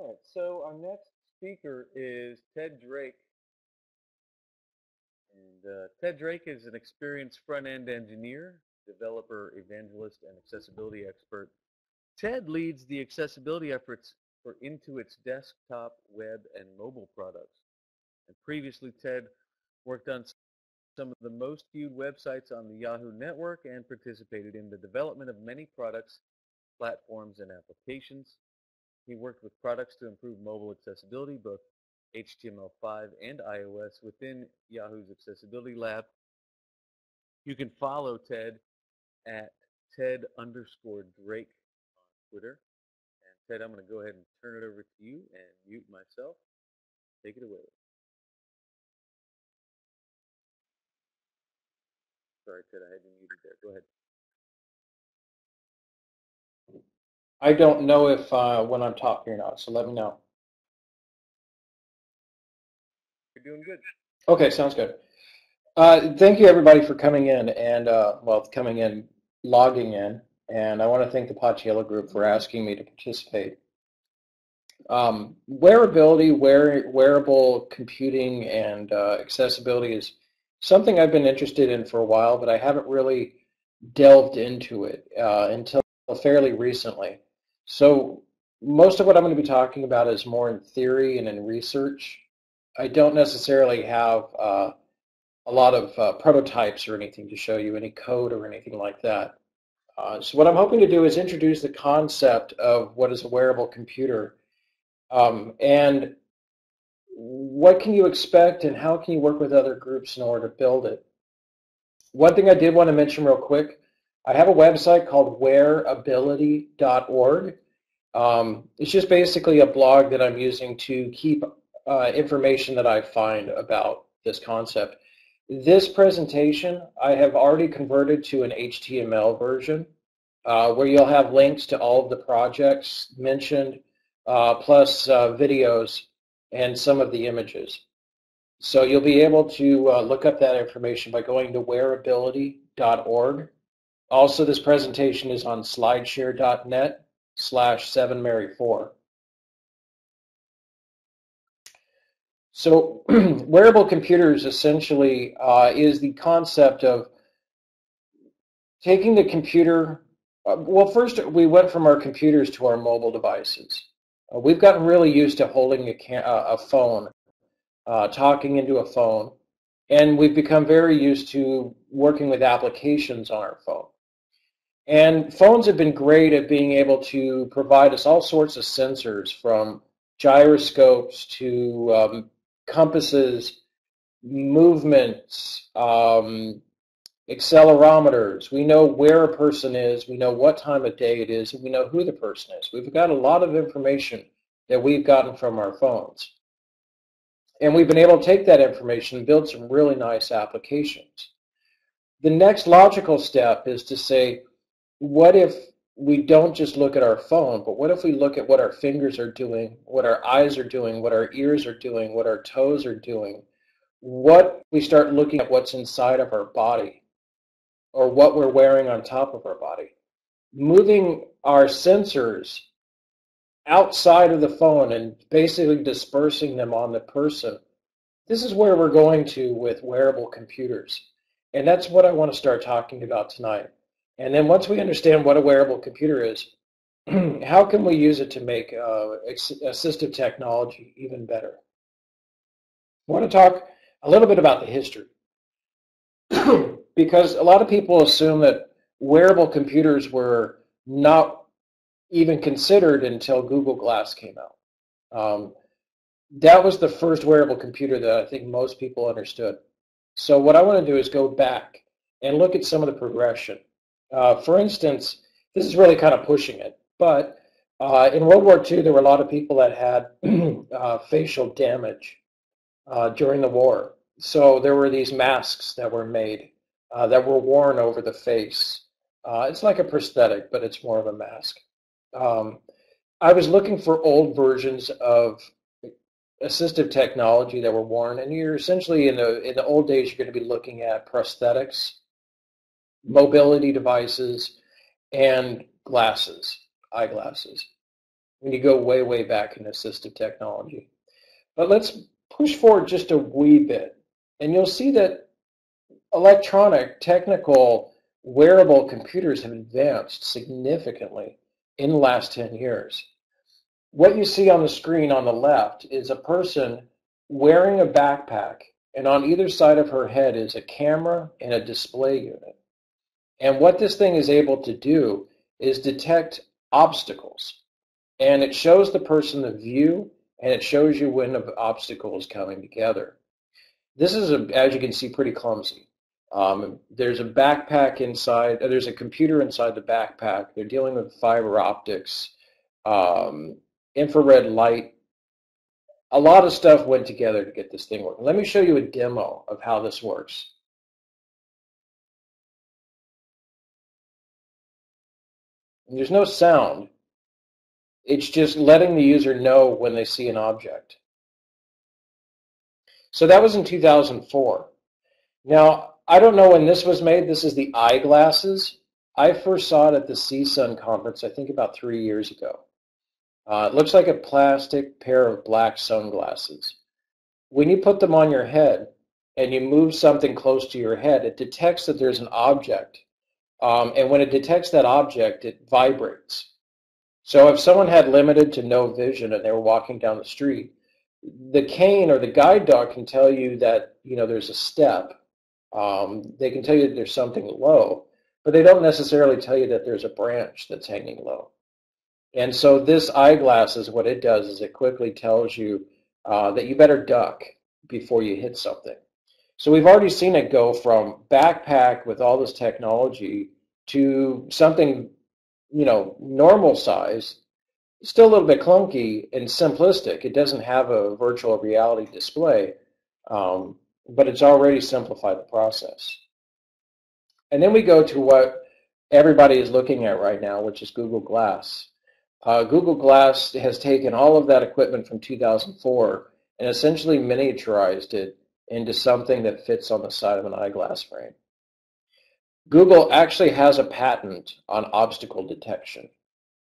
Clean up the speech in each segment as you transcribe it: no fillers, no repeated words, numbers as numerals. All right, so our next speaker is Ted Drake. And Ted Drake is an experienced front-end engineer, developer, evangelist, and accessibility expert. Ted leads the accessibility efforts for Intuit's desktop, web, and mobile products. And previously, Ted worked on some of the most viewed websites on the Yahoo network and participated in the development of many products, platforms, and applications. He worked with products to improve mobile accessibility, both HTML5 and iOS, within Yahoo's Accessibility Lab. You can follow Ted at Ted_Drake on Twitter. And Ted, I'm going to go ahead and turn it over to you and mute myself. Take it away. Sorry, Ted, I had you muted there. Go ahead. I don't know if when I'm talking or not, so let me know. You're doing good. Okay, sounds good. Thank you, everybody, for coming in and, logging in. And I want to thank the Paciello Group for asking me to participate. Wearability, wearable computing, and accessibility is something I've been interested in for a while, but I haven't really delved into it until fairly recently. So most of what I'm going to be talking about is more in theory and in research. I don't necessarily have a lot of prototypes or anything to show you, any code or anything like that. So what I'm hoping to do is introduce the concept of what is a wearable computer and what can you expect and how can you work with other groups in order to build it. One thing I did want to mention real quick, I have a website called wearability.org. It's just basically a blog that I'm using to keep information that I find about this concept. This presentation I have already converted to an HTML version where you'll have links to all of the projects mentioned plus videos and some of the images. So you'll be able to look up that information by going to wearability.org. Also, this presentation is on slideshare.net /7mary4. So wearable computers essentially is the concept of taking the computer, well, first we went from our computers to our mobile devices. We've gotten really used to holding a phone, talking into a phone, and we've become very used to working with applications on our phone. And phones have been great at being able to provide us all sorts of sensors, from gyroscopes to compasses, movements, accelerometers. We know where a person is, we know what time of day it is, and we know who the person is. We've got a lot of information that we've gotten from our phones. And we've been able to take that information and build some really nice applications. The next logical step is to say, what if we don't just look at our phone, but what if we look at what our fingers are doing, what our eyes are doing, what our ears are doing, what our toes are doing? What we start looking at what's inside of our body or what we're wearing on top of our body. Moving our sensors outside of the phone and basically dispersing them on the person. This is where we're going to with wearable computers. And that's what I want to start talking about tonight. And then once we understand what a wearable computer is, how can we use it to make assistive technology even better? I want to talk a little bit about the history because a lot of people assume that wearable computers were not even considered until Google Glass came out. That was the first wearable computer that I think most people understood. So what I want to do is go back and look at some of the progression. For instance, this is really kind of pushing it, but in World War II, there were a lot of people that had facial damage during the war. So there were these masks that were made that were worn over the face. It's like a prosthetic, but it's more of a mask. I was looking for old versions of assistive technology that were worn, and you're essentially in the old days you're going to be looking at prosthetics, mobility devices, and glasses, eyeglasses. when you go way, way back in assistive technology. But let's push forward just a wee bit, and you'll see that electronic, technical, wearable computers have advanced significantly in the last 10 years. What you see on the screen on the left is a person wearing a backpack, and on either side of her head is a camera and a display unit. And what this thing is able to do is detect obstacles. And it shows the person the view, and it shows you when the obstacle is coming together. This is, as you can see, pretty clumsy. There's a backpack inside, there's a computer inside the backpack. They're dealing with fiber optics, infrared light. A lot of stuff went together to get this thing working. Let me show you a demo of how this works. There's no sound. It's just letting the user know when they see an object. So that was in 2004. Now, I don't know when this was made. This is the eyeglasses. I first saw it at the CSUN conference, I think about 3 years ago. It looks like a plastic pair of black sunglasses. When you put them on your head and you move something close to your head, it detects that there's an object. And when it detects that object, it vibrates. So if someone had limited to no vision and they were walking down the street, the cane or the guide dog can tell you that, you know, there's a step. They can tell you that there's something low, but they don't necessarily tell you that there's a branch that's hanging low. And so this eyeglasses, what it does is it quickly tells you that you better duck before you hit something. So we've already seen it go from backpack with all this technology to something, you know, normal size, still a little bit clunky and simplistic. It doesn't have a virtual reality display, but it's already simplified the process. And then we go to what everybody is looking at right now, which is Google Glass. Google Glass has taken all of that equipment from 2004 and essentially miniaturized it into something that fits on the side of an eyeglass frame. Google actually has a patent on obstacle detection.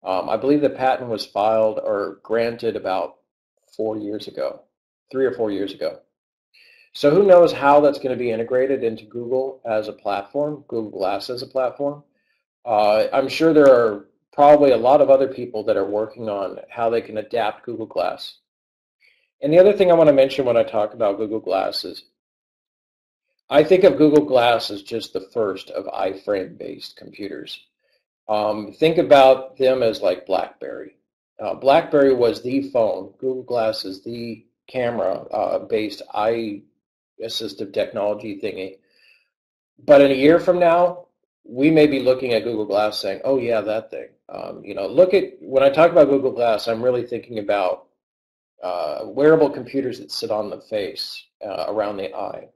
I believe the patent was filed or granted about 4 years ago, 3 or 4 years ago. So who knows how that's going to be integrated into Google as a platform, Google Glass as a platform. I'm sure there are probably a lot of other people that are working on how they can adapt Google Glass. And the other thing I want to mention when I talk about Google Glass is I think of Google Glass as just the first of iframe-based computers. Think about them as like Blackberry. Blackberry was the phone. Google Glass is the camera-based eye assistive technology thingy. But in a year from now, we may be looking at Google Glass saying, oh, yeah, that thing. You know, look at, when I talk about Google Glass, I'm really thinking about wearable computers that sit on the face, around the eye.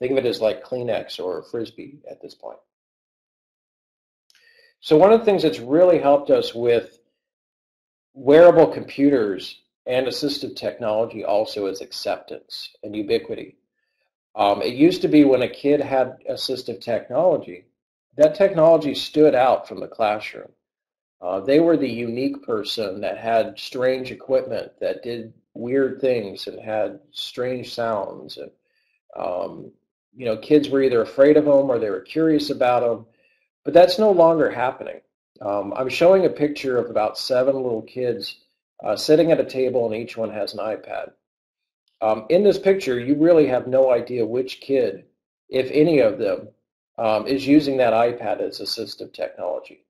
Think of it as like Kleenex or Frisbee at this point. So one of the things that's really helped us with wearable computers and assistive technology also is acceptance and ubiquity. It used to be when a kid had assistive technology, that technology stood out from the classroom. They were the unique person that had strange equipment, that did weird things and had strange sounds. And, you know, kids were either afraid of them or they were curious about them, but that's no longer happening. I'm showing a picture of about 7 little kids sitting at a table, and each one has an iPad. In this picture, you really have no idea which kid, if any of them, is using that iPad as assistive technology.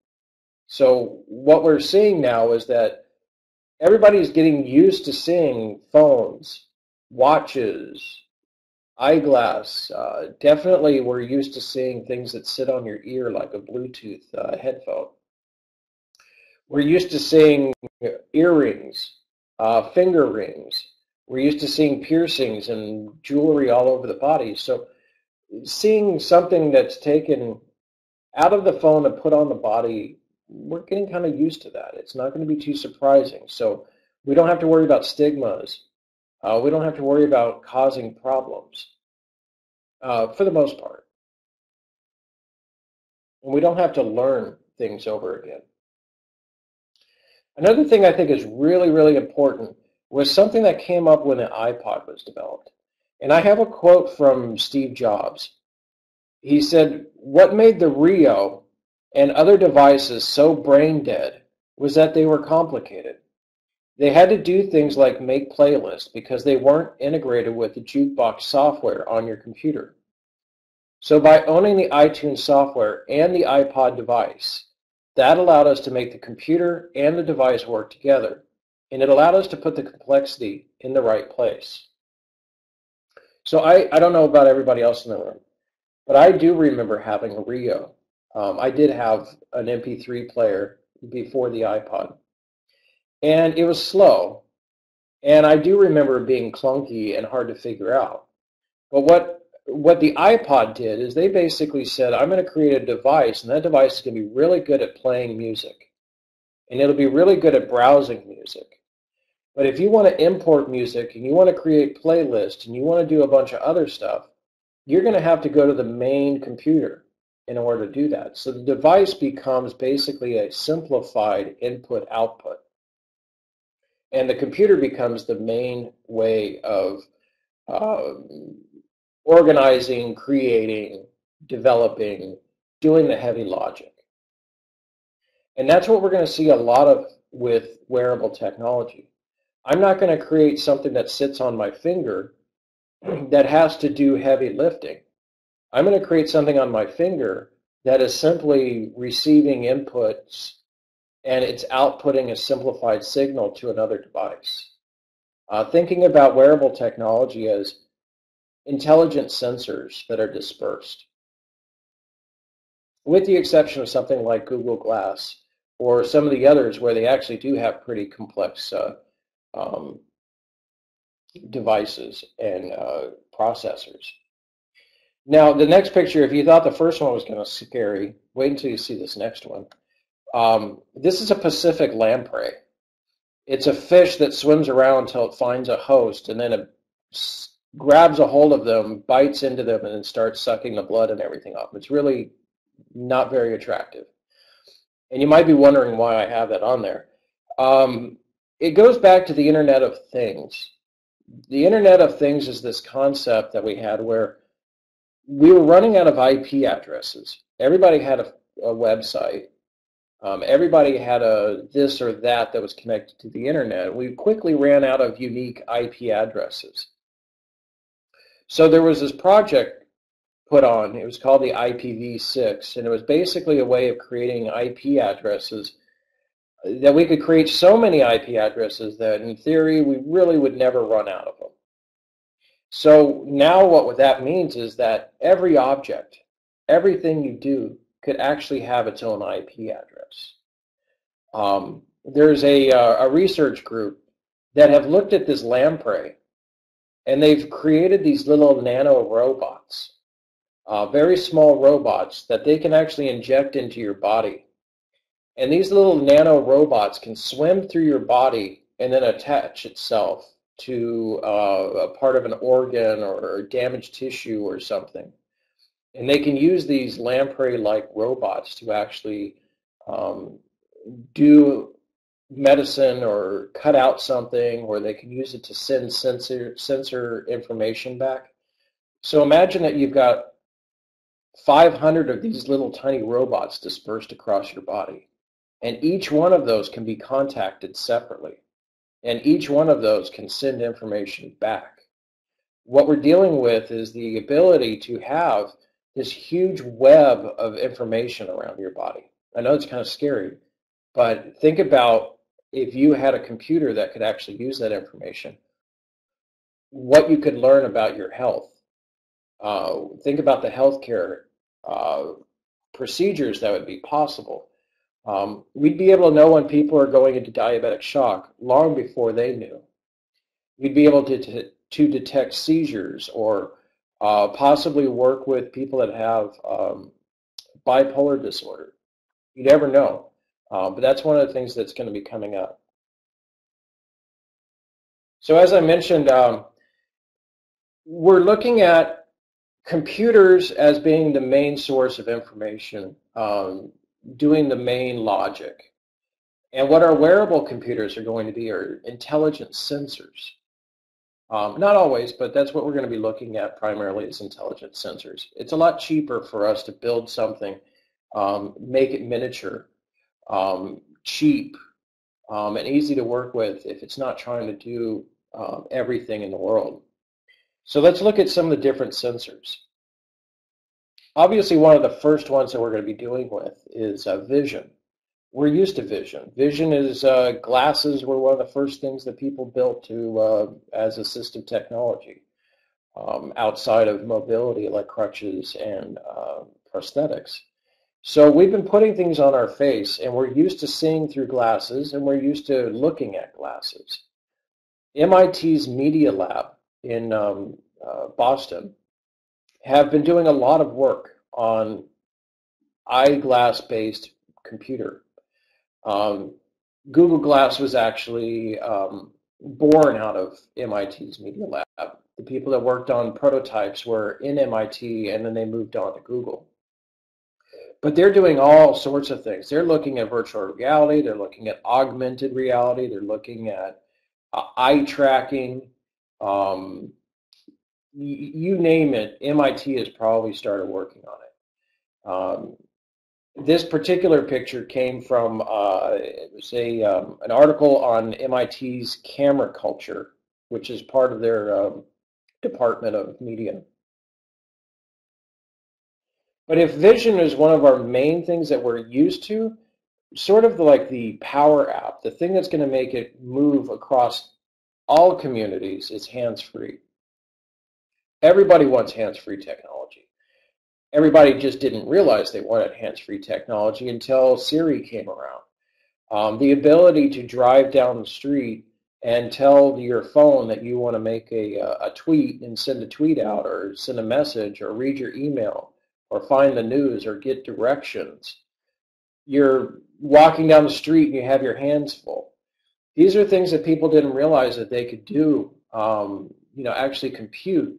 So what we're seeing now is that everybody's getting used to seeing phones, watches, eyeglass. Definitely we're used to seeing things that sit on your ear like a Bluetooth headphone. We're used to seeing earrings, finger rings. We're used to seeing piercings and jewelry all over the body. So seeing something that's taken out of the phone and put on the body, we're getting kind of used to that. It's not going to be too surprising. So we don't have to worry about stigmas. We don't have to worry about causing problems for the most part. And we don't have to learn things over again. Another thing I think is really, really important was something that came up when the iPod was developed. And I have a quote from Steve Jobs. He said, "What made the Rio and other devices so brain dead was that they were complicated. They had to do things like make playlists because they weren't integrated with the jukebox software on your computer. So by owning the iTunes software and the iPod device, that allowed us to make the computer and the device work together, and it allowed us to put the complexity in the right place." So I don't know about everybody else in the room, but I do remember having a Rio. I did have an MP3 player before the iPod. And it was slow. And I do remember being clunky and hard to figure out. But what the iPod did is they basically said, I'm going to create a device, and that device is going to be really good at playing music. And it'll be really good at browsing music. But if you want to import music and you want to create playlists and you want to do a bunch of other stuff, you're going to have to go to the main computer in order to do that. So the device becomes basically a simplified input-output. And the computer becomes the main way of organizing, creating, developing, doing the heavy logic. And that's what we're going to see a lot of with wearable technology. I'm not going to create something that sits on my finger that has to do heavy lifting. I'm going to create something on my finger that is simply receiving inputs and it's outputting a simplified signal to another device. Thinking about wearable technology as intelligent sensors that are dispersed. With the exception of something like Google Glass or some of the others where they actually do have pretty complex devices and processors. Now, the next picture, if you thought the first one was kind of scary, wait until you see this next one. This is a Pacific lamprey. It's a fish that swims around until it finds a host, and then it grabs a hold of them, bites into them, and then starts sucking the blood and everything off. It's really not very attractive. And you might be wondering why I have that on there. It goes back to the Internet of Things. The Internet of Things is this concept that we had where we were running out of IP addresses. Everybody had a website. Everybody had a this or that that was connected to the Internet. We quickly ran out of unique IP addresses. So there was this project put on. It was called the IPv6, and it was basically a way of creating IP addresses that we could create so many IP addresses that, in theory, we really would never run out of them. So now what that means is that every object, everything you do, could actually have its own IP address. There's a research group that have looked at this lamprey, and they've created these little nano robots, very small robots that they can actually inject into your body. And these little nano robots can swim through your body and then attach itself to a part of an organ or damaged tissue or something. And they can use these lamprey-like robots to actually do medicine or cut out something, or they can use it to send sensor information back. So imagine that you've got 500 of these little tiny robots dispersed across your body. And each one of those can be contacted separately. And each one of those can send information back. What we're dealing with is the ability to have this huge web of information around your body. I know it's kind of scary, but think about if you had a computer that could actually use that information, what you could learn about your health. Think about the healthcare procedures that would be possible. We'd be able to know when people are going into diabetic shock long before they knew. We'd be able to detect seizures or possibly work with people that have bipolar disorder. You never know. But that's one of the things that's going to be coming up. So as I mentioned, we're looking at computers as being the main source of information, doing the main logic. And what our wearable computers are going to be are intelligent sensors. Not always, but that's what we're going to be looking at primarily, is intelligent sensors. It's a lot cheaper for us to build something, make it miniature, cheap, and easy to work with if it's not trying to do everything in the world. So let's look at some of the different sensors. Obviously, one of the first ones that we're going to be dealing with is vision. We're used to vision. Vision is glasses were one of the first things that people built to as assistive technology outside of mobility like crutches and prosthetics. So we've been putting things on our face, and we're used to seeing through glasses, and we're used to looking at glasses. MIT's Media Lab in Boston have been doing a lot of work on eyeglass-based computer. Google Glass was actually born out of MIT's Media Lab. The people that worked on prototypes were in MIT, and then they moved on to Google. But they're doing all sorts of things. They're looking at virtual reality. They're looking at augmented reality. They're looking at eye tracking. You name it, MIT has probably started working on it. This particular picture came from it was an article on MIT's camera culture, which is part of their department of media. But if vision is one of our main things that we're used to, sort of like the power app, the thing that's going to make it move across all communities is hands-free. Everybody wants hands-free technology. Everybody just didn't realize they wanted hands-free technology until Siri came around. The ability to drive down the street and tell your phone that you want to make a tweet and send a tweet out, or send a message, or read your email, or find the news, or get directions. You're walking down the street and you have your hands full. These are things that people didn't realize that they could do, actually compute,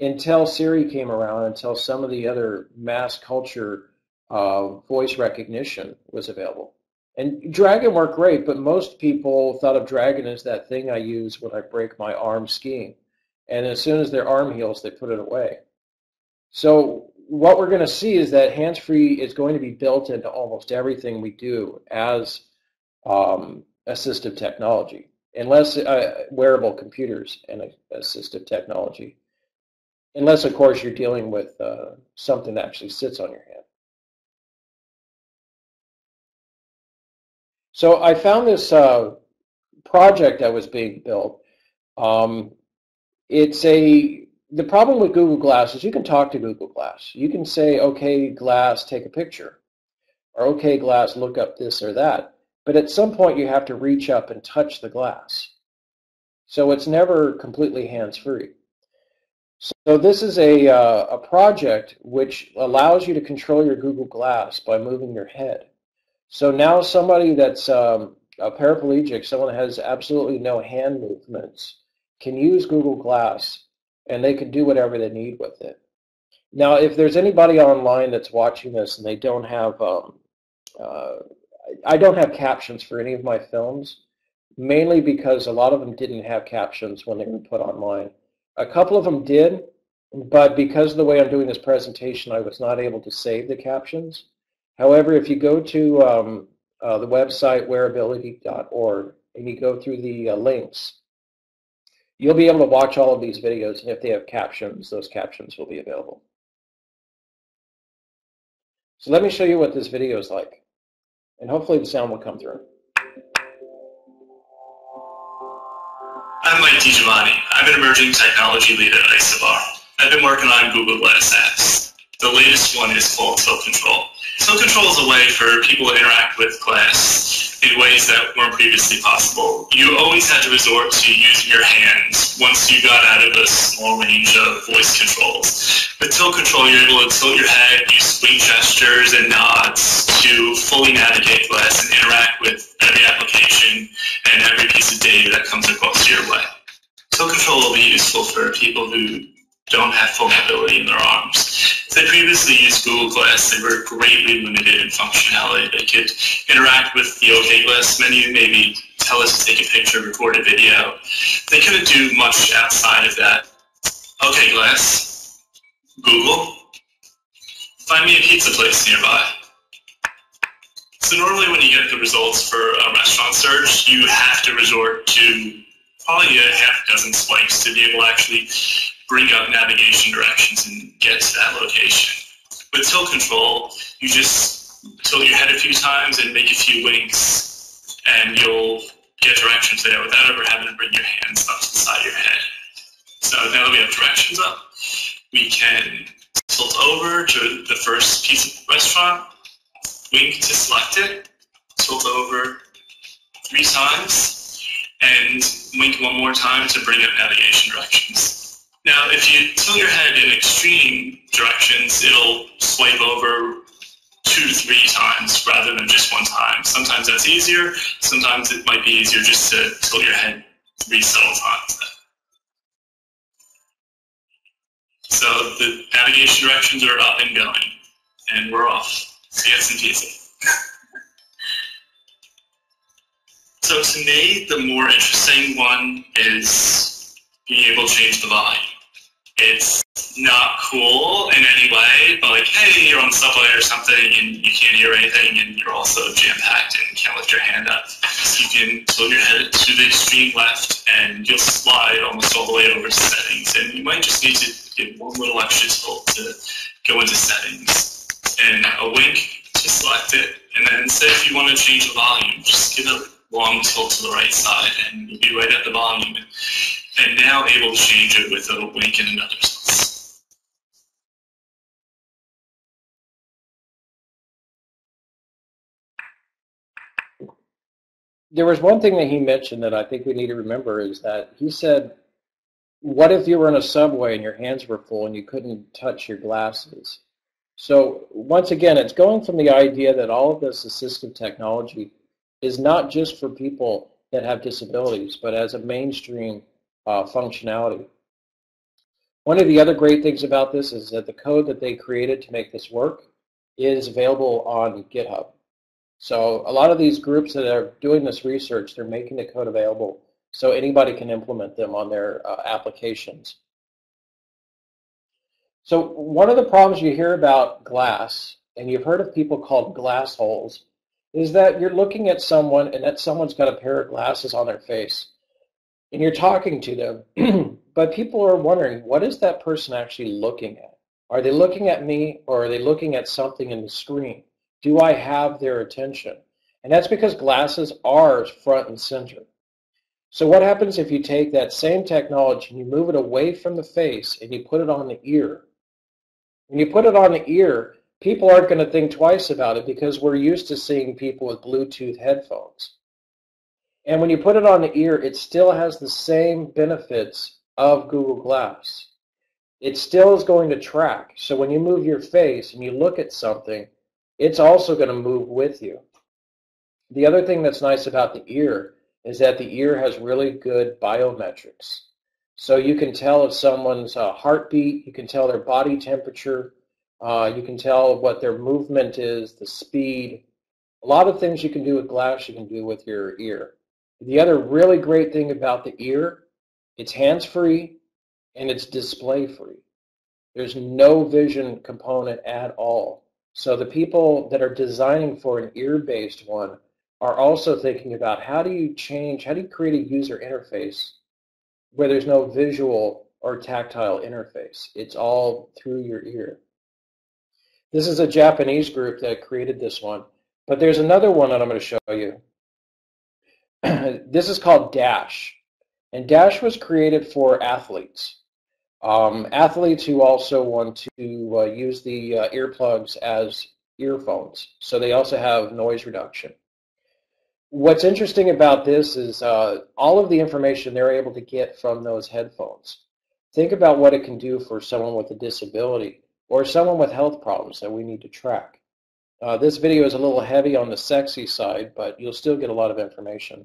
until Siri came around, until some of the other mass culture voice recognition was available. And Dragon worked great, but most people thought of Dragon as that thing I use when I break my arm skiing. And as soon as their arm heals, they put it away. So what we're going to see is that hands-free is going to be built into almost everything we do as assistive technology, unless wearable computers and assistive technology. Unless, of course, you're dealing with something that actually sits on your hand. So I found this project that was being built. The problem with Google Glass is you can talk to Google Glass. You can say, okay, Glass, take a picture. Or okay, Glass, look up this or that. But at some point, you have to reach up and touch the glass. So it's never completely hands-free. So this is a project which allows you to control your Google Glass by moving your head. So now somebody that's a paraplegic, someone that has absolutely no hand movements, can use Google Glass, and they can do whatever they need with it. Now, if there's anybody online that's watching this and they don't have, I don't have captions for any of my films, mainly because a lot of them didn't have captions when they were put online. A couple of them did, but because of the way I'm doing this presentation, I was not able to save the captions. However, if you go to the website wearability.org and you go through the links, you'll be able to watch all of these videos, and if they have captions, those captions will be available. So let me show you what this video is like, and hopefully the sound will come through. I'm Mike DiGiovanni. I'm an emerging technology lead at ISOBAR. I've been working on Google Glass apps. The latest one is called Tilt Control. Tilt Control is a way for people to interact with glass in ways that weren't previously possible. You always had to resort to using your hands once you got out of a small range of voice controls. With Tilt Control, you're able to tilt your head, use swing gestures and nods to fully navigate glass and interact with every application and every piece of data that comes across your way. Tilt Control will be useful for people who don't have full mobility in their arms. They previously used Google Glass. They were greatly limited in functionality. They could interact with the OK Glass menu, maybe tell us to take a picture, record a video. They couldn't do much outside of that. OK Glass, Google, find me a pizza place nearby. So normally when you get the results for a restaurant search, you have to resort to probably a half dozen swipes to be able to actually bring up navigation directions and get to that location. With Tilt Control, you just tilt your head a few times and make a few winks, and you'll get directions there without ever having to bring your hands up to the side of your head. So now that we have directions up, we can tilt over to the first piece of restaurant, wink to select it, tilt over 3 times, and wink 1 more time to bring up navigation directions. Now, if you tilt your head in extreme directions, it'll swipe over 2 to 3 times rather than just 1 time. Sometimes that's easier. Sometimes it might be easier just to tilt your head 3 subtle times. So the navigation directions are up and going, and we're off. Yes, and easy. So to me, the more interesting one is being able to change the volume. It's not cool in any way, but like, hey, you're on the subway or something and you can't hear anything and you're also jam-packed and can't lift your hand up. So you can tilt your head to the extreme left and you'll slide almost all the way over to settings, and you might just need to give 1 little extra tilt to go into settings. And a wink to select it, and then say if you want to change the volume, just give a long tilt to the right side, and you'll be right at the volume, and now able to change it with a wink and another tilt. There was one thing that he mentioned that I think we need to remember is that he said, what if you were in a subway and your hands were full and you couldn't touch your glasses? So once again, it's going from the idea that all of this assistive technology is not just for people that have disabilities, but as a mainstream functionality. One of the other great things about this is that the code that they created to make this work is available on GitHub. So a lot of these groups that are doing this research, they're making the code available so anybody can implement them on their applications. So one of the problems you hear about glass, and you've heard of people called glass holes, is that you're looking at someone and that someone's got a pair of glasses on their face, and you're talking to them, but people are wondering, what is that person actually looking at? Are they looking at me, or are they looking at something in the screen? Do I have their attention? And that's because glasses are front and center. So what happens if you take that same technology and you move it away from the face and you put it on the ear? When you put it on the ear, people aren't going to think twice about it because we're used to seeing people with Bluetooth headphones. And when you put it on the ear, it still has the same benefits of Google Glass. It still is going to track. So when you move your face and you look at something, it's also going to move with you. The other thing that's nice about the ear is that the ear has really good biometrics. So you can tell if someone's heartbeat, you can tell their body temperature, you can tell what their movement is, the speed. A lot of things you can do with glass you can do with your ear. The other really great thing about the ear, it's hands-free and it's display-free. There's no vision component at all. So the people that are designing for an ear-based one are also thinking about how do you create a user interface where there's no visual or tactile interface. It's all through your ear. This is a Japanese group that created this one, but there's another one that I'm going to show you. This is called Dash, and Dash was created for athletes. Athletes who also want to use the earplugs as earphones, so they also have noise reduction. What's interesting about this is all of the information they're able to get from those headphones. Think about what it can do for someone with a disability or someone with health problems that we need to track. This video is a little heavy on the sexy side, but you'll still get a lot of information.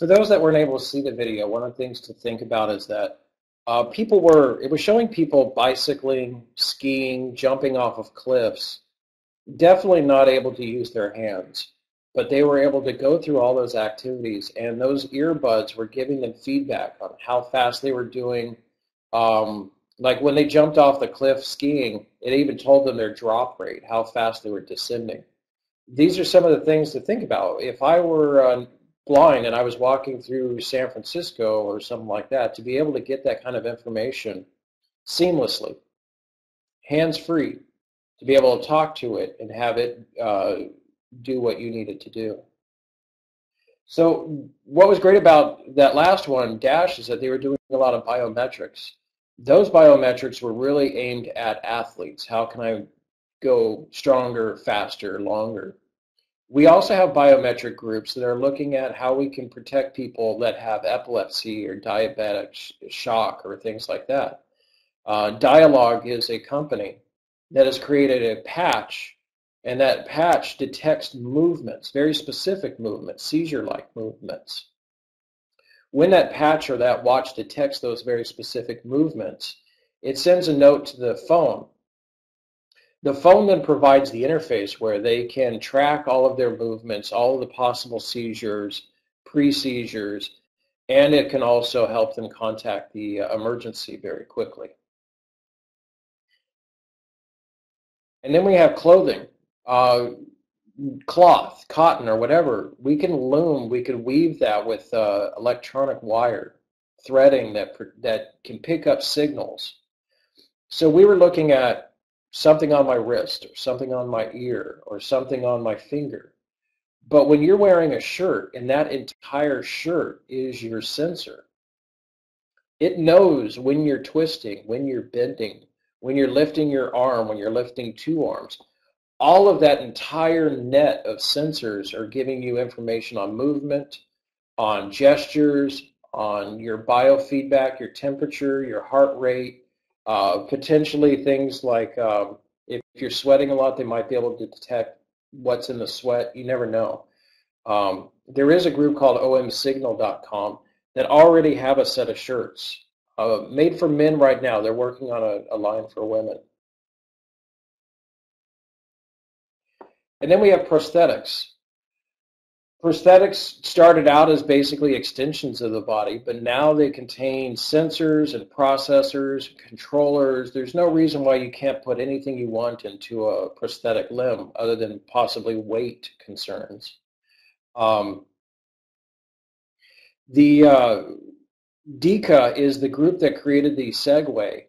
For those that weren't able to see the video, one of the things to think about is that it was showing people bicycling, skiing, jumping off of cliffs, definitely not able to use their hands, but they were able to go through all those activities, and those earbuds were giving them feedback on how fast they were doing. Like when they jumped off the cliff skiing, it even told them their drop rate, how fast they were descending. These are some of the things to think about. If I were blind and I was walking through San Francisco or something like that, to be able to get that kind of information seamlessly, hands-free, to be able to talk to it and have it do what you need it to do. So what was great about that last one, Dash, is that they were doing a lot of biometrics. Those biometrics were really aimed at athletes. How can I go stronger, faster, longer? We also have biometric groups that are looking at how we can protect people that have epilepsy or diabetic shock or things like that. Dialog is a company that has created a patch, and that patch detects movements, very specific movements, seizure-like movements. When that patch or that watch detects those very specific movements, it sends a note to the phone. The phone then provides the interface where they can track all of their movements, all of the possible seizures, pre-seizures, and it can also help them contact the emergency very quickly. And then we have clothing, cloth, cotton, or whatever. We can loom, we can weave that with electronic wire threading that can pick up signals. So we were looking at something on my wrist or something on my ear or something on my finger. But when you're wearing a shirt and that entire shirt is your sensor, it knows when you're twisting, when you're bending, when you're lifting your arm, when you're lifting two arms. All of that entire net of sensors are giving you information on movement, on gestures, on your biofeedback, your temperature, your heart rate, potentially things like if you're sweating a lot, they might be able to detect what's in the sweat. You never know. There is a group called OmSignal.com that already have a set of shirts made for men right now. They're working on a line for women. And then we have prosthetics. Prosthetics started out as basically extensions of the body, but now they contain sensors and processors, controllers. There's no reason why you can't put anything you want into a prosthetic limb other than possibly weight concerns. The DEKA is the group that created the Segway.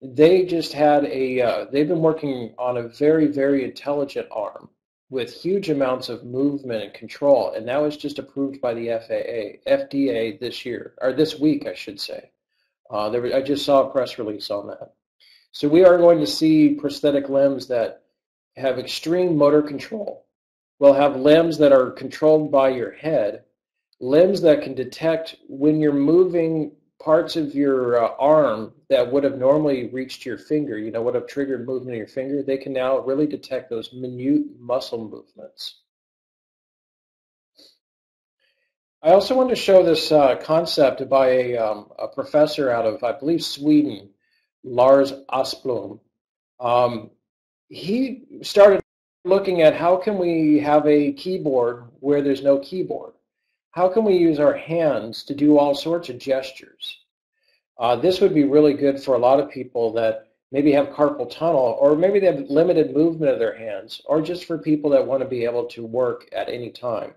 They just had they've been working on a very, very intelligent arm with huge amounts of movement and control, and that was just approved by the FDA this year, or this week, I should say. I just saw a press release on that. So we are going to see prosthetic limbs that have extreme motor control. We'll have limbs that are controlled by your head, limbs that can detect when you're moving parts of your arm that would have normally reached your finger, you know, would have triggered movement of your finger. They can now really detect those minute muscle movements. I also wanted to show this concept by a professor out of, I believe, Sweden, Lars Asplund. He started looking at how can we have a keyboard where there's no keyboard. How can we use our hands to do all sorts of gestures? This would be really good for a lot of people that maybe have carpal tunnel, or maybe they have limited movement of their hands, or just for people that want to be able to work at any time.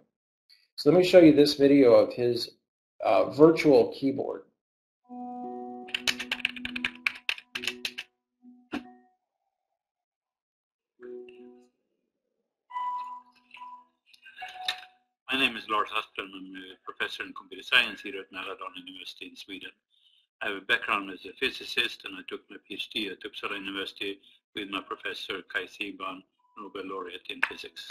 So let me show you this video of his virtual keyboard. My name is Lars Asplund. I'm a professor in computer science here at Malardalen University in Sweden. I have a background as a physicist, and I took my PhD at Uppsala University with my professor Kai Siban, Nobel laureate in physics.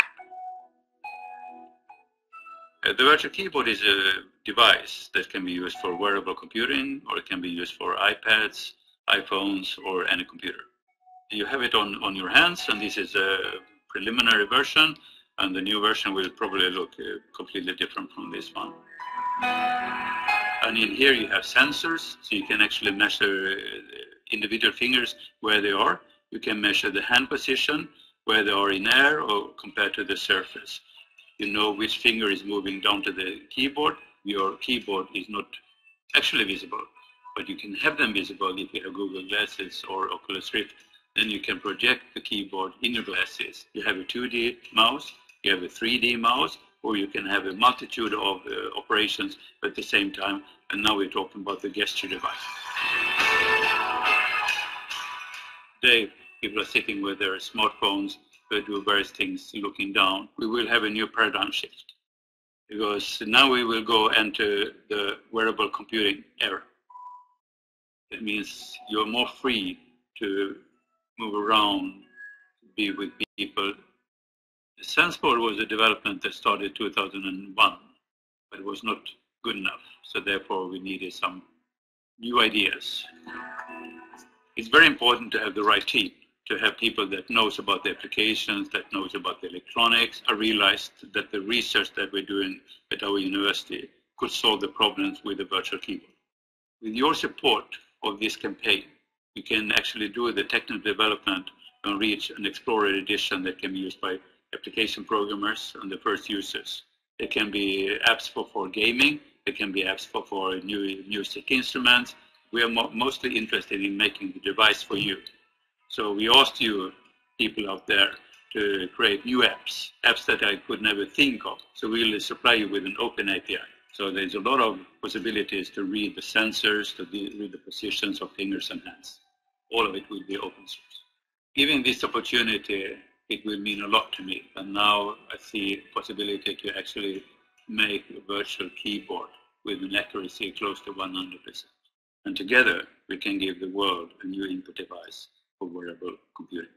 The virtual keyboard is a device that can be used for wearable computing, or it can be used for iPads, iPhones, or any computer. You have it on your hands, and this is a preliminary version. And the new version will probably look completely different from this one. And in here you have sensors, so you can actually measure individual fingers where they are. You can measure the hand position, where they are in air or compared to the surface. You know which finger is moving down to the keyboard. Your keyboard is not actually visible, but you can have them visible if you have Google Glasses or Oculus Rift. Then you can project the keyboard in your glasses. You have a 2D mouse. You have a 3D mouse, or you can have a multitude of operations at the same time. And now we're talking about the gesture device. Today, people are sitting with their smartphones. They do various things looking down. We will have a new paradigm shift, because now we will go into the wearable computing era. It means you're more free to move around, be with people. The SenseBoard was a development that started in 2001, but it was not good enough. So therefore, we needed some new ideas. It's very important to have the right team, to have people that knows about the applications, that knows about the electronics. I realized that the research that we're doing at our university could solve the problems with the virtual keyboard. With your support of this campaign, you can actually do the technical development and reach an explorer edition that can be used by application programmers and the first users. It can be apps for gaming. It can be apps for new music instruments. We are mostly interested in making the device for you. So we asked you, people out there, to create new apps, apps that I could never think of. So we will supply you with an open API. So there's a lot of possibilities to read the sensors, to read the positions of fingers and hands. All of it will be open source. Given this opportunity, it will mean a lot to me. And now I see a possibility to actually make a virtual keyboard with an accuracy close to 100%. And together, we can give the world a new input device for wearable computing.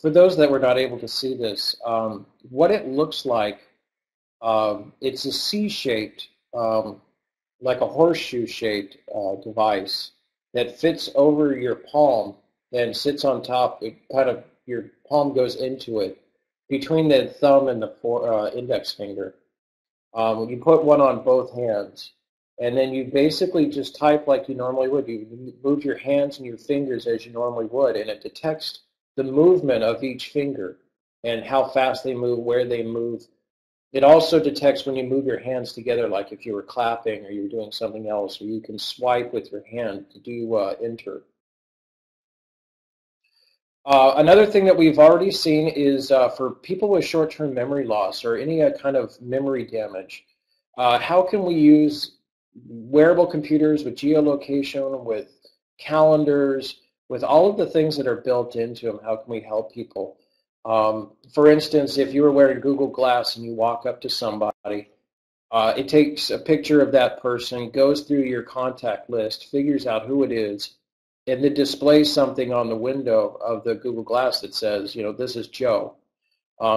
For those that were not able to see this, what it looks like, it's a C-shaped, like a horseshoe-shaped device that fits over your palm, then sits on top. It kind of, your palm goes into it, between the thumb and the index finger. You put one on both hands, and then you basically just type like you normally would. You move your hands and your fingers as you normally would, and it detects the movement of each finger and how fast they move, where they move. It also detects when you move your hands together, like if you were clapping or you were doing something else, or you can swipe with your hand to do enter. Another thing that we've already seen is for people with short-term memory loss or any kind of memory damage, how can we use wearable computers with geolocation, with calendars, with all of the things that are built into them, how can we help people? For instance, if you were wearing Google Glass and you walk up to somebody, it takes a picture of that person, goes through your contact list, figures out who it is, and it displays something on the window of the Google Glass that says, you know, this is Joe.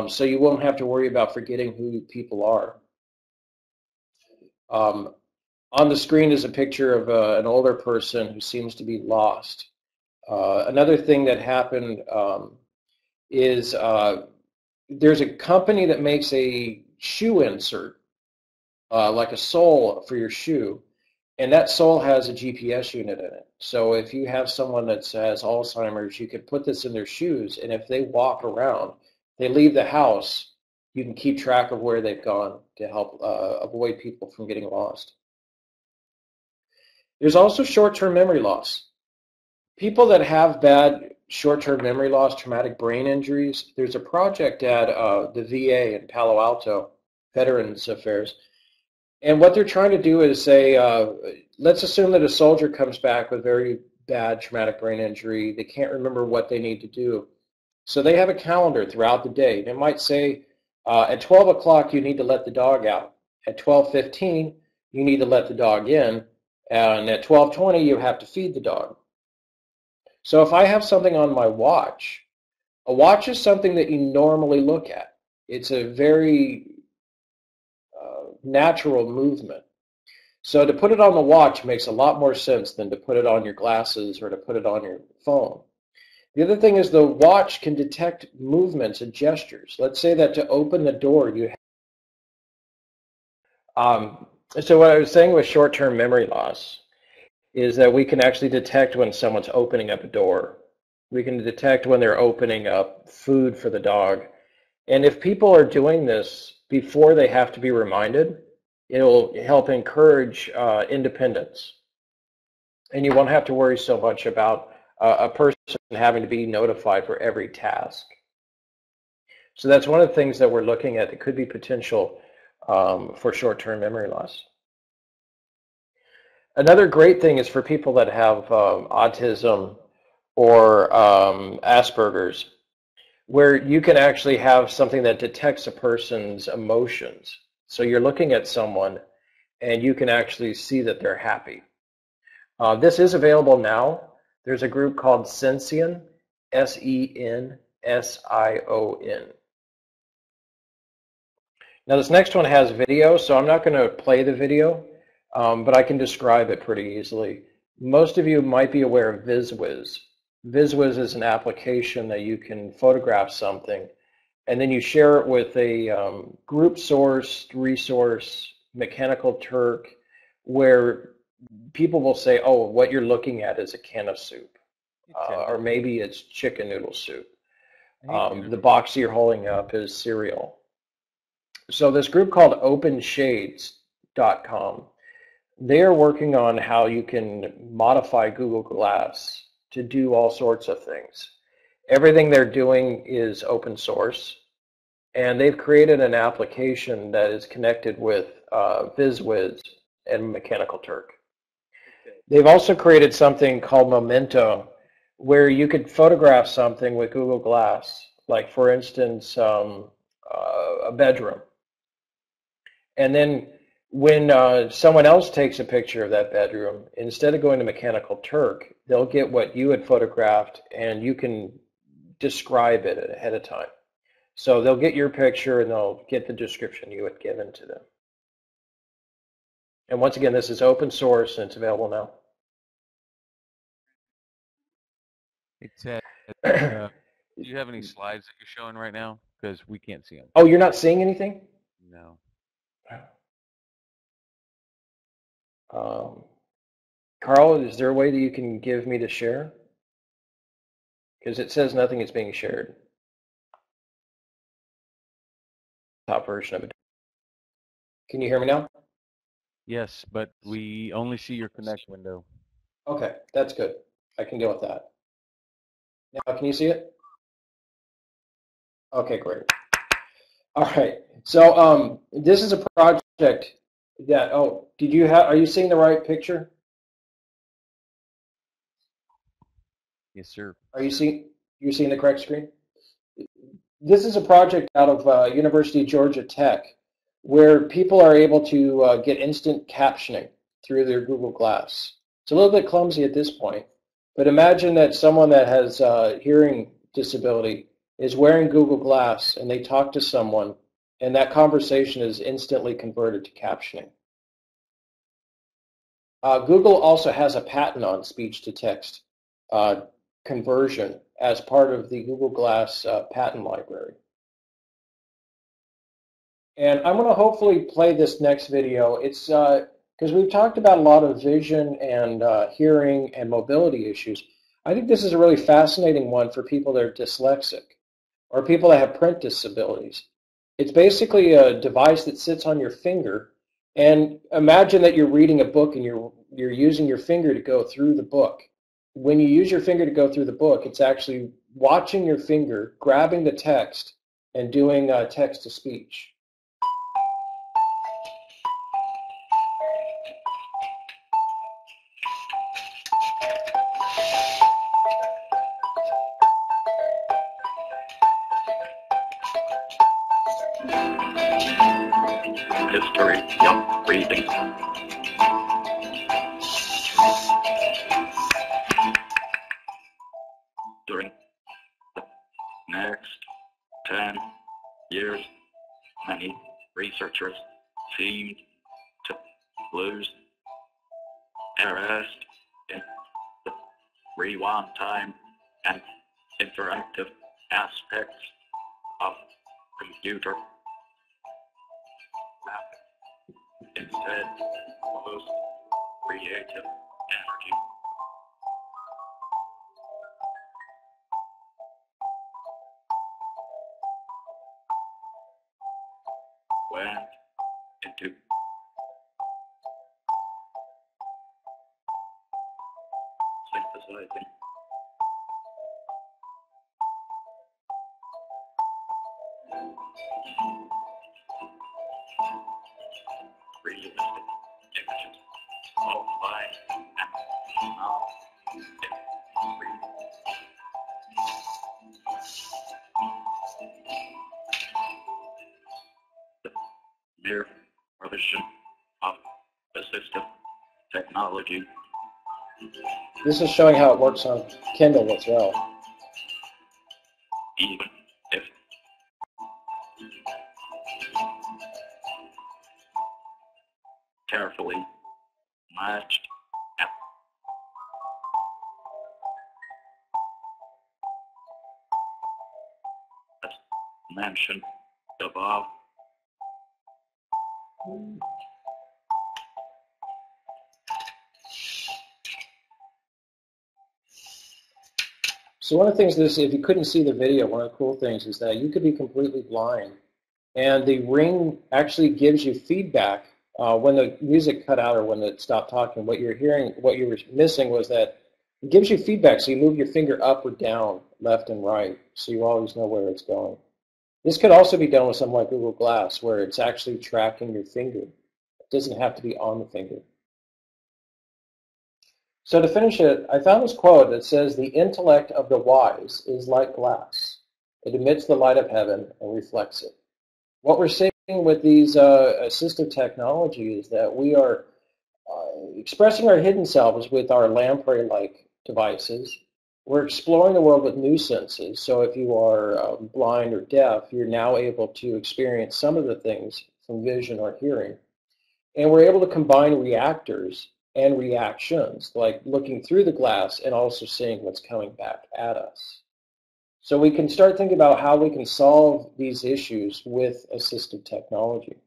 So you won't have to worry about forgetting who people are. On the screen is a picture of an older person who seems to be lost. Another thing that happened is there's a company that makes a shoe insert, like a sole for your shoe, and that sole has a GPS unit in it. So if you have someone that has Alzheimer's, you could put this in their shoes, and if they walk around, they leave the house, you can keep track of where they've gone to help avoid people from getting lost. There's also short-term memory loss. People that have bad short-term memory loss, traumatic brain injuries, there's a project at the VA in Palo Alto, Veterans Affairs, and what they're trying to do is say, let's assume that a soldier comes back with very bad traumatic brain injury. They can't remember what they need to do. So they have a calendar throughout the day. They might say, at 12 o'clock, you need to let the dog out. At 12:15, you need to let the dog in. And at 12:20, you have to feed the dog. So if I have something on my watch, a watch is something that you normally look at. It's a very natural movement. So to put it on the watch makes a lot more sense than to put it on your glasses or to put it on your phone. The other thing is the watch can detect movements and gestures. Let's say that to open the door, you so what I was saying with short-term memory loss is that we can actually detect when someone's opening up a door. We can detect when they're opening up food for the dog. And if people are doing this before they have to be reminded, it'll help encourage independence. And you won't have to worry so much about a person having to be notified for every task. So that's one of the things that we're looking at that could be potential for short-term memory loss. Another great thing is for people that have autism or Asperger's, where you can actually have something that detects a person's emotions. So you're looking at someone and you can actually see that they're happy. This is available now. There's a group called Sension, S-E-N-S-I-O-N. Now this next one has video, so I'm not going to play the video, but I can describe it pretty easily. Most of you might be aware of VizWiz. VizWiz is an application that you can photograph something, and then you share it with a group-sourced resource, Mechanical Turk, where people will say, oh, what you're looking at is a can of soup, or maybe it's chicken noodle soup. The box you're holding up is cereal. So this group called OpenShades.com, they are working on how you can modify Google Glass to do all sorts of things. Everything they're doing is open source, and they've created an application that is connected with VizWiz and Mechanical Turk. They've also created something called Memento, where you could photograph something with Google Glass, like, for instance, a bedroom. And then when someone else takes a picture of that bedroom, instead of going to Mechanical Turk, they'll get what you had photographed, and you can describe it ahead of time. So they'll get your picture, and they'll get the description you had given to them. And once again, this is open source, and it's available now. Do you have any slides that you're showing right now? Because we can't see them. Oh, you're not seeing anything? No. Carl, is there a way that you can give me to share? Because it says nothing is being shared. Top version of it. Can you hear me now? Yes, but we only see your Connect window. Okay, that's good. I can deal with that. Now, can you see it? Okay, great. All right. So this is a project that. Oh, did you have? Are you seeing the right picture? Yes, sir. Are you seeing? You're seeing the correct screen. This is a project out of University of Georgia Tech, where people are able to get instant captioning through their Google Glass. It's a little bit clumsy at this point, But imagine that someone that has a hearing disability is wearing Google Glass and they talk to someone, and that conversation is instantly converted to captioning. Google also has a patent on speech-to-text conversion as part of the Google Glass patent library. And I'm going to hopefully play this next video. It's because we've talked about a lot of vision and hearing and mobility issues. I think this is a really fascinating one for people that are dyslexic or people that have print disabilities. It's basically a device that sits on your finger, and imagine that you're reading a book and you're using your finger to go through the book. When you use your finger to go through the book, it's actually watching your finger, grabbing the text, and doing text-to-speech. History, yep, reading. During the next 10 years, many researchers seemed to lose interest in the rewind time and interactive aspects of computer. Instead, most creative energy. Went into synthesizing realistic images of life and now it's real. The mere provision of assistive technology. This is showing how it works on Kindle as well. Even if carefully matched up. As mentioned above, so one of the things this, if you couldn't see the video, one of the cool things is that you could be completely blind, and the Ring actually gives you feedback. When the music cut out or when it stopped talking, what you're hearing, what you were missing was that it gives you feedback, so you move your finger up or down, left and right, so you always know where it's going. This could also be done with something like Google Glass, where it's actually tracking your finger. It doesn't have to be on the finger. So to finish it, I found this quote that says, "The intellect of the wise is like glass. It emits the light of heaven and reflects it." What we're seeing with these assistive technology is that we are expressing our hidden selves with our lamprey-like devices. We're exploring the world with new senses, so if you are blind or deaf, you're now able to experience some of the things from vision or hearing. And we're able to combine reactors and reactions, like looking through the glass and also seeing what's coming back at us. So we can start thinking about how we can solve these issues with assistive technology.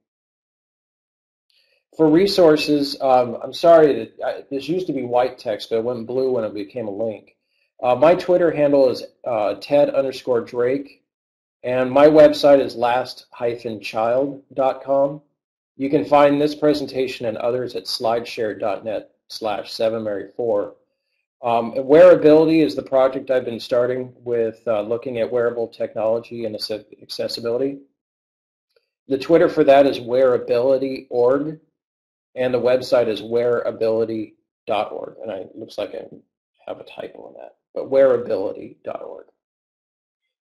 For resources, I'm sorry, this used to be white text, but it went blue when it became a link. My Twitter handle is Ted_Drake, and my website is last-child.com. You can find this presentation and others at slideshare.net/7mary4. Wearability is the project I've been starting with, looking at wearable technology and accessibility. The Twitter for that is wearability.org, and the website is wearability.org. And it looks like I have a typo on that, but wearability.org.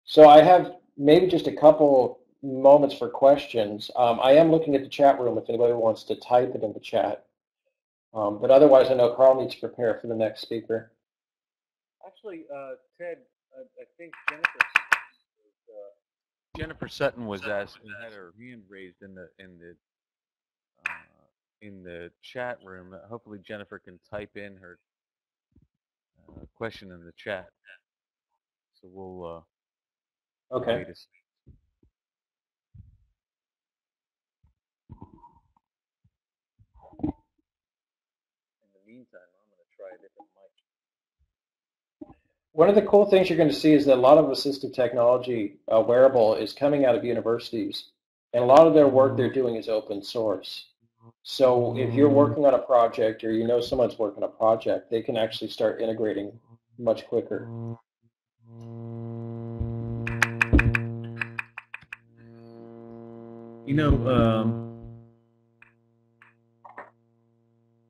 So I have maybe just a couple moments for questions. I am looking at the chat room if anybody wants to type it in the chat. But otherwise, I know Carl needs to prepare for the next speaker. Actually, Ted, I think Jennifer Sutton was asking, had her hand raised in the chat room. Hopefully, Jennifer can type in her question in the chat. So we'll okay. Meantime, I'm going to try a different mic. One of the cool things you're going to see is that a lot of assistive technology wearable is coming out of universities, and a lot of their work they're doing is open source. So if you're working on a project or you know someone's working on a project, they can actually start integrating much quicker. You know,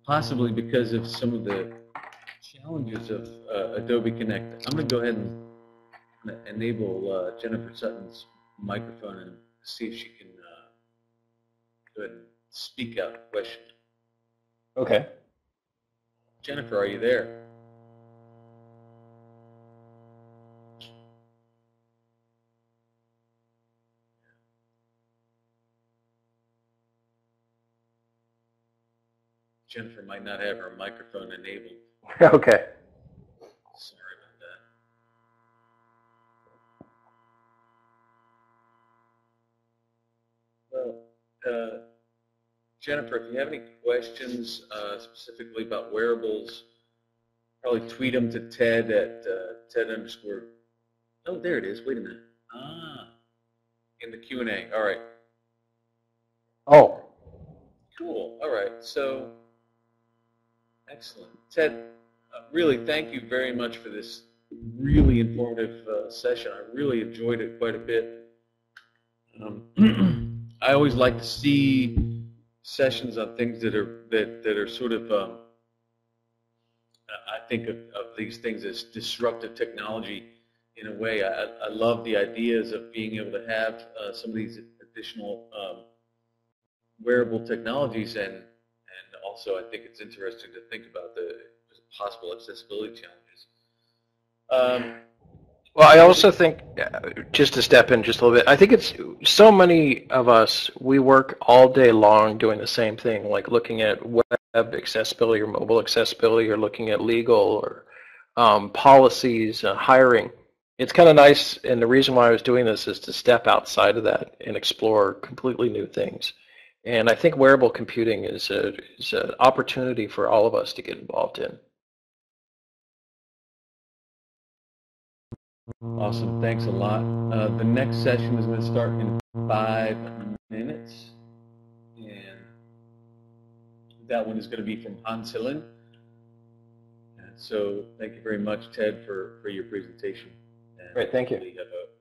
possibly because of some of the challenges of Adobe Connect. I'm going to go ahead and enable Jennifer Sutton's microphone and see if she can go ahead and speak out a question. Okay. Jennifer, are you there? Jennifer might not have her microphone enabled. Okay. Sorry about that. Well, Jennifer, if you have any questions specifically about wearables, probably tweet them to Ted at Ted_. Oh, there it is. Wait a minute. Ah, in the Q&A. All right. Oh. Cool. All right. So. Excellent. Ted, really thank you very much for this really informative session. I really enjoyed it quite a bit. I always like to see sessions on things that are sort of, I think of these things as disruptive technology in a way. I love the ideas of being able to have some of these additional wearable technologies, and also, I think it's interesting to think about the possible accessibility challenges. Well, I also think, just to step in just a little bit, I think it's so many of us, we work all day long doing the same thing, like looking at web accessibility or mobile accessibility or looking at legal or policies, hiring. It's kind of nice, and the reason why I was doing this is to step outside of that and explore completely new things. And I think wearable computing is an opportunity for all of us to get involved in. Awesome. Thanks a lot. The next session is going to start in 5 minutes. And that one is going to be from Hans Hillen. So thank you very much, Ted, for your presentation. And great. Thank you.